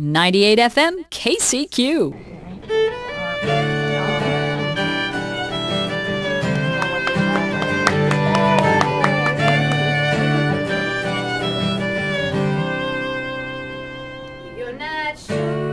98FM KCQ. You're not sure.